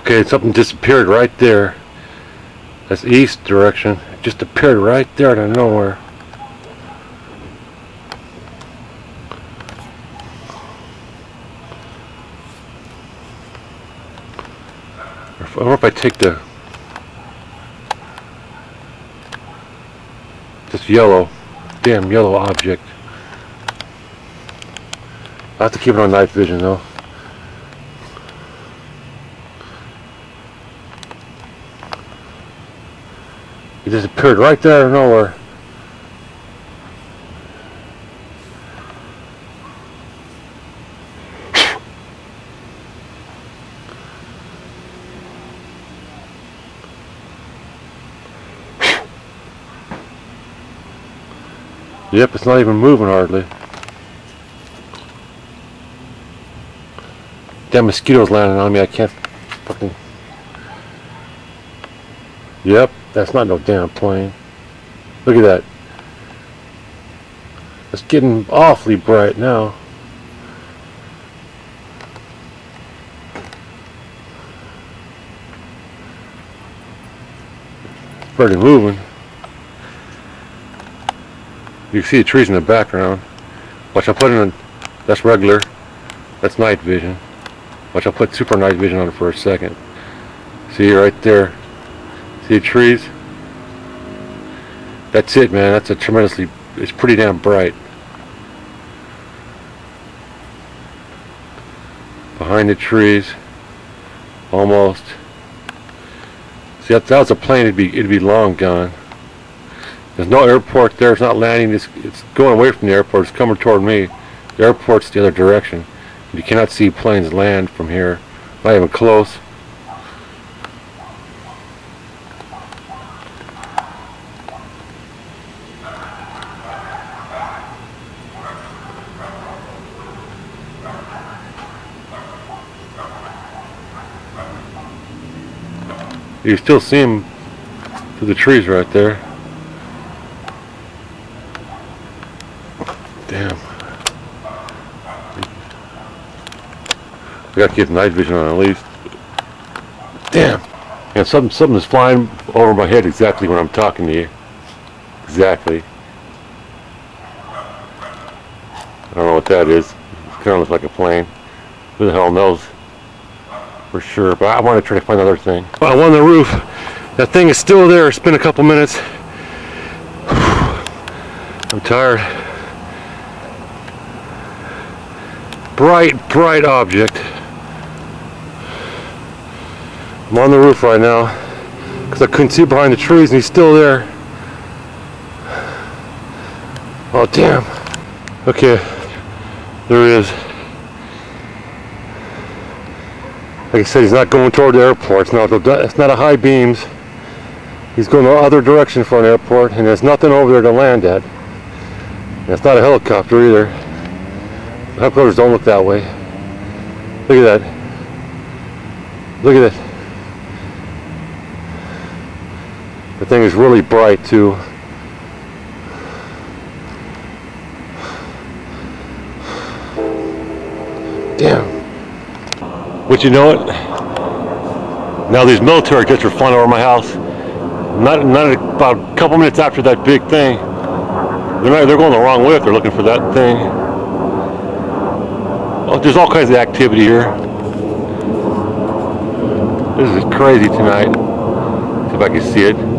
Okay, something disappeared right there. That's east direction. It just appeared right there out of nowhere. I wonder if I take the this yellow, damn yellow object. I have to keep it on night vision though. It just appeared right there out of nowhere. Yep, it's not even moving hardly. Damn mosquitoes landing on me, I can't fucking... Yep, that's not no damn plane. Look at that. It's getting awfully bright now. It's barely moving. You can see the trees in the background. Watch, I'll put in a, that's regular, that's night vision. Watch, I'll put super night vision on it for a second. See right there, see the trees? That's it, man. That's a tremendously, it's pretty damn bright. Behind the trees, almost. See, if that was a plane, it'd be long gone. There's no airport there, it's not landing, it's going away from the airport, it's coming toward me. The airport's the other direction. You cannot see planes land from here, not even close. You still see them through the trees right there. Damn. I gotta keep night vision on at least. Damn. And something is flying over my head exactly when I'm talking to you. Exactly. I don't know what that is. It kind of looks like a plane. Who the hell knows? For sure. But I want to try to find another thing. Well, I'm on the roof. That thing is still there. It's been a couple minutes. I'm tired. Bright, bright object. I'm on the roof right now because I couldn't see behind the trees and he's still there. Oh damn. Okay, there he is. Like I said, he's not going toward the airport. It's not a high beams. He's going the other direction for an airport and there's nothing over there to land at. And it's not a helicopter either. Helicopters don't look that way. Look at that. Look at that. The thing is really bright too. Damn. Would you know it? Now these military jets are flying over my house. Not about a couple minutes after that big thing. They're going the wrong way if they're looking for that thing. Oh, there's all kinds of activity here. This is crazy tonight. See if I can see it.